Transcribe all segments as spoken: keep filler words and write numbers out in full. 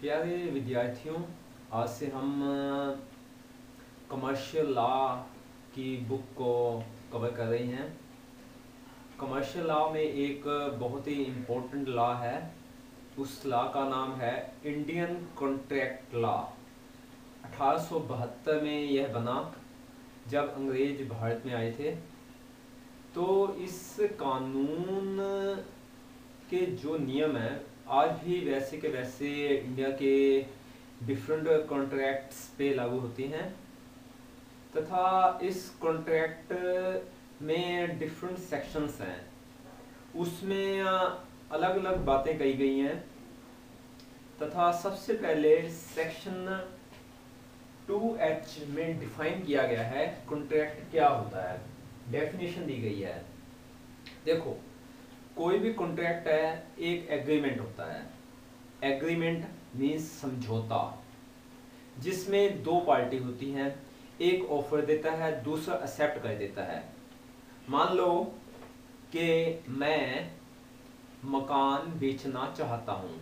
प्यारे विद्यार्थियों, आज से हम कमर्शियल लॉ की बुक को कवर कर रहे हैं। कमर्शियल लॉ में एक बहुत ही इम्पोर्टेंट लॉ है, उस लॉ का नाम है इंडियन कॉन्ट्रैक्ट लॉ। अठारह सौ बहत्तर में यह बना जब अंग्रेज भारत में आए थे। तो इस कानून के जो नियम हैं आज भी वैसे के वैसे इंडिया के डिफरेंट कॉन्ट्रैक्ट्स पे लागू होते हैं तथा इस कॉन्ट्रैक्ट में डिफरेंट सेक्शंस हैं, उसमें अलग अलग बातें कही गई हैं। तथा सबसे पहले सेक्शन टू एच में डिफाइन किया गया है कॉन्ट्रैक्ट क्या होता है, डेफिनेशन दी गई है। देखो, कोई भी कॉन्ट्रैक्ट है एक एग्रीमेंट होता है। एग्रीमेंट मीन्स समझौता, जिसमें दो पार्टी होती हैं, एक ऑफर देता है, दूसरा एक्सेप्ट कर देता है। मान लो कि मैं मकान बेचना चाहता हूँ,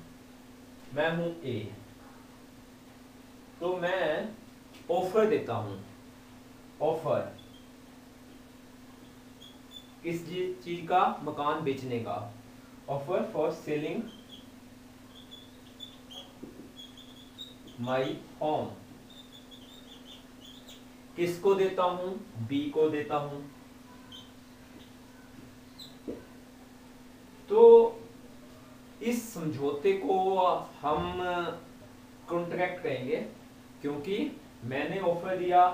मैं हूँ ए, तो मैं ऑफर देता हूँ। ऑफर किस चीज का? मकान बेचने का। Offer for selling my home, किसको देता हूं? बी को देता हूं। तो इस समझौते को हम कॉन्ट्रैक्ट कहेंगे, क्योंकि मैंने ऑफर दिया,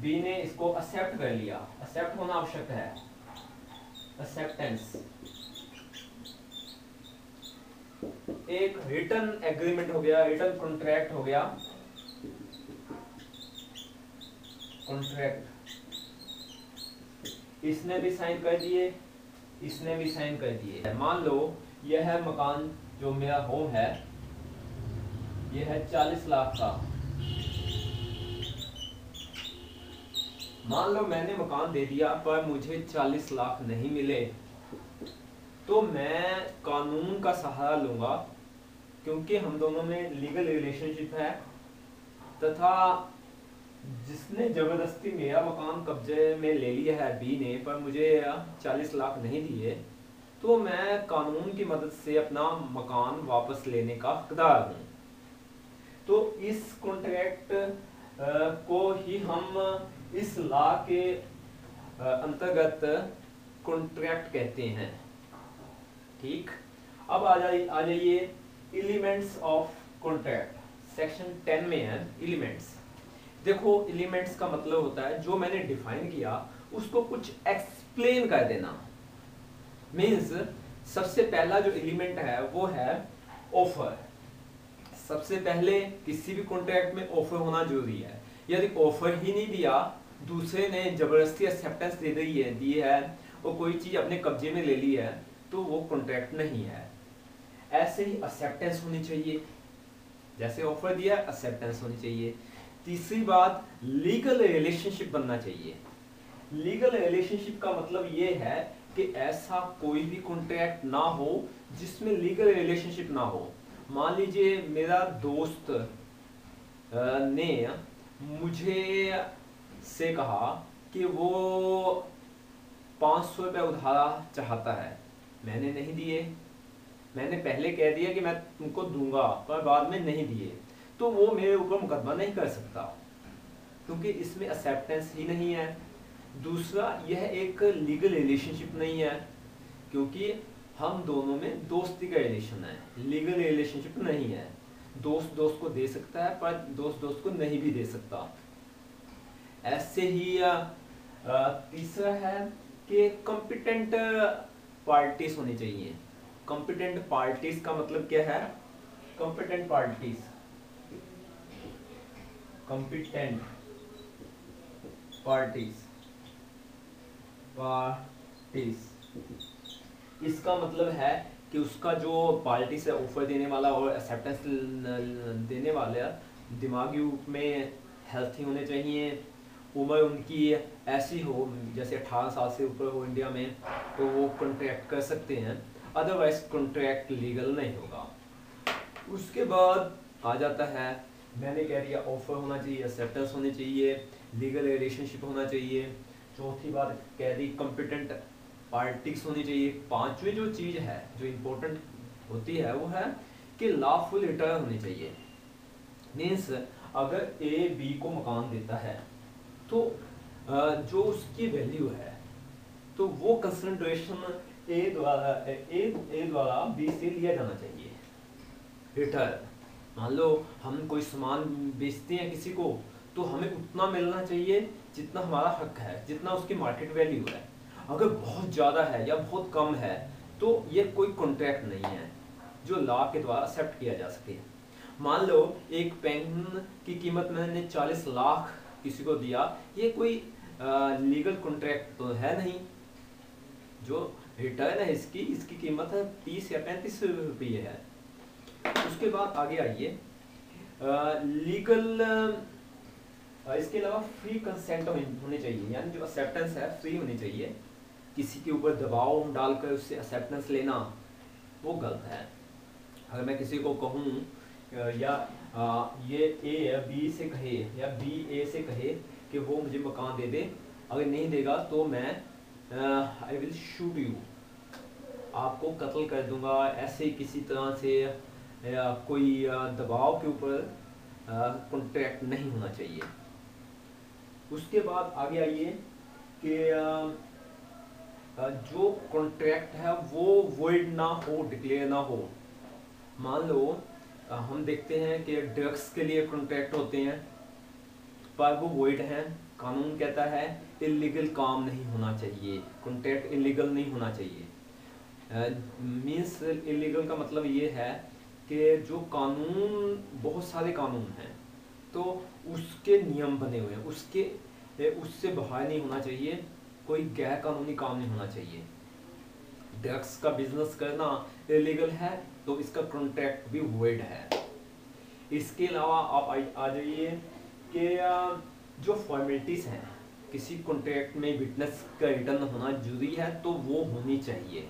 बी ने इसको एक्सेप्ट कर लिया। एक्सेप्ट होना आवश्यक है, एक्सेप्टेंस। एक रिटन एग्रीमेंट हो गया, रिटन कॉन्ट्रैक्ट हो गया। कॉन्ट्रैक्ट इसने भी साइन कर दिए, इसने भी साइन कर दिए। मान लो यह है मकान, जो मेरा होम है, यह है चालीस लाख का। मान लो मैंने मकान दे दिया पर मुझे चालीस लाख नहीं मिले, तो मैं कानून का सहारा लूंगा, क्योंकि हम दोनों में लीगल रिलेशनशिप है। तथा जिसने जबरदस्ती मेरा मकान कब्जे में ले लिया है, बी ने, पर मुझे चालीस लाख नहीं दिए, तो मैं कानून की मदद से अपना मकान वापस लेने का हकदार हूँ। तो इस कॉन्ट्रैक्ट को ही हम इस लॉ के अंतर्गत कॉन्ट्रैक्ट कहते हैं। ठीक, अब आ जाइए आ जाइए elements of contract. Section ten में है एलिमेंट्स। देखो, एलिमेंट्स का मतलब होता है जो मैंने डिफाइन किया उसको कुछ एक्सप्लेन कर देना। मीन्स सबसे पहला जो एलिमेंट है वो है ऑफर। सबसे पहले किसी भी कॉन्ट्रैक्ट में ऑफर होना जरूरी है। यदि ऑफर ही नहीं दिया, दूसरे ने जबरदस्ती एक्सेप्टेंस दे दी है दी है और कोई चीज़ अपने कब्जे में ले ली है, तो वो कॉन्ट्रैक्ट नहीं है। ऐसे ही एक्सेप्टेंस होनी चाहिए, जैसे ऑफर दिया एक्सेप्टेंस होनी चाहिए। तीसरी बात, लीगल रिलेशनशिप बनना चाहिए। लीगल रिलेशनशिप का मतलब ये है कि ऐसा कोई भी कॉन्ट्रैक्ट ना हो जिसमें लीगल रिलेशनशिप ना हो। मान लीजिए मेरा दोस्त ने मुझे से कहा कि वो पाँच सौ रुपये उधारा चाहता है, मैंने नहीं दिए। मैंने पहले कह दिया कि मैं तुमको दूंगा, पर बाद में नहीं दिए, तो वो मेरे ऊपर मुकदमा नहीं कर सकता, क्योंकि इसमें एक्सेप्टेंस ही नहीं है। दूसरा, यह एक लीगल रिलेशनशिप नहीं है, क्योंकि हम दोनों में दोस्ती का रिलेशन है, लीगल रिलेशनशिप नहीं है। दोस्त दोस्त को दे सकता है, पर दोस्त दोस्त को नहीं भी दे सकता। ऐसे ही आ, तीसरा है कि कॉम्पिटेंट पार्टीज होनी चाहिए। कॉम्पिटेंट पार्टीज का मतलब क्या है? Competent parties competent parties parties इसका मतलब है कि उसका जो पार्टी से ऑफर देने वाला और एक्सेप्टेंस देने वाला दिमागी रूप में हेल्थी होने चाहिए। उम्र उनकी ऐसी हो, जैसे अठारह साल से ऊपर हो इंडिया में, तो वो कॉन्ट्रैक्ट कर सकते हैं। अदरवाइज कॉन्ट्रैक्ट लीगल नहीं होगा। उसके बाद आ जाता है, मैंने कह दिया ऑफर होना चाहिए, एक्सेप्टेंस होनी चाहिए, लीगल रिलेशनशिप होना चाहिए, चौथी बात कह दी कॉम्पिटेंट पार्टीज होनी चाहिए, पांचवी जो चीज़ है जो इम्पोर्टेंट होती है वो है कि लॉफुल रिटर्न होनी चाहिए। मीन्स अगर ए बी को मकान देता है तो जो उसकी वैल्यू है तो वो कंसिडरेशन ए द्वारा ए ए द्वारा बी से लिया जाना चाहिए। रिटर्न, मान लो हम कोई सामान बेचते हैं किसी को तो हमें उतना मिलना चाहिए जितना हमारा हक है, जितना उसकी मार्केट वैल्यू है। अगर बहुत ज़्यादा है या बहुत कम है तो ये कोई कॉन्ट्रैक्ट नहीं है जो लॉ के द्वारा एक्सेप्ट किया जा सके। मान लो एक पेन की कीमत मैंने चालीस लाख किसी को दिया, ये कोई आ, लीगल कॉन्ट्रैक्ट तो है नहीं। जो रिटर्न है इसकी इसकी कीमत है तीस या पैंतीस रुपये है। उसके बाद आगे आइए, लीगल इसके अलावा फ्री कंसेंट होनी चाहिए, यानी जो एक्सेप्टेंस है फ्री होनी चाहिए। किसी के ऊपर दबाव डालकर उससे एक्सेप्टेंस लेना वो गलत है। अगर मैं किसी को कहूँ या आ, ये ए या बी से कहे या बी ए से कहे कि वो मुझे मकान दे दे, अगर नहीं देगा तो मैं आई विल शूट यू, आपको कत्ल कर दूंगा, ऐसे किसी तरह से या कोई दबाव के ऊपर कॉन्ट्रैक्ट नहीं होना चाहिए। उसके बाद आगे आइए कि जो कॉन्ट्रैक्ट है वो वॉइड ना हो, डिक्लेयर ना हो। मान लो हम देखते हैं कि ड्रग्स के लिए कॉन्ट्रैक्ट होते हैं पर वो वॉइड हैं। कानून कहता है इलीगल काम नहीं होना चाहिए, कॉन्ट्रैक्ट इलीगल नहीं होना चाहिए। मीन्स इलीगल का मतलब ये है कि जो कानून, बहुत सारे कानून हैं तो उसके नियम बने हुए हैं, उसके उससे बाहर नहीं होना चाहिए, कोई गैर कानूनी काम नहीं होना चाहिए। ड्रग्स का बिजनेस करना इलीगल है तो इसका कॉन्ट्रैक्ट भी वॉइड है। इसके अलावा आप आ जाइए कि जो फॉर्मेलिटीज़ हैं, किसी कॉन्ट्रैक्ट में विटनेस का रिटर्न होना जरूरी है तो वो होनी चाहिए।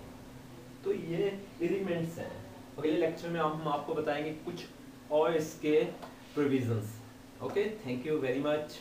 तो ये एलिमेंट्स हैं। अगले लेक्चर में हम आपको बताएंगे कुछ और इसके provisions. Okay, thank you very much.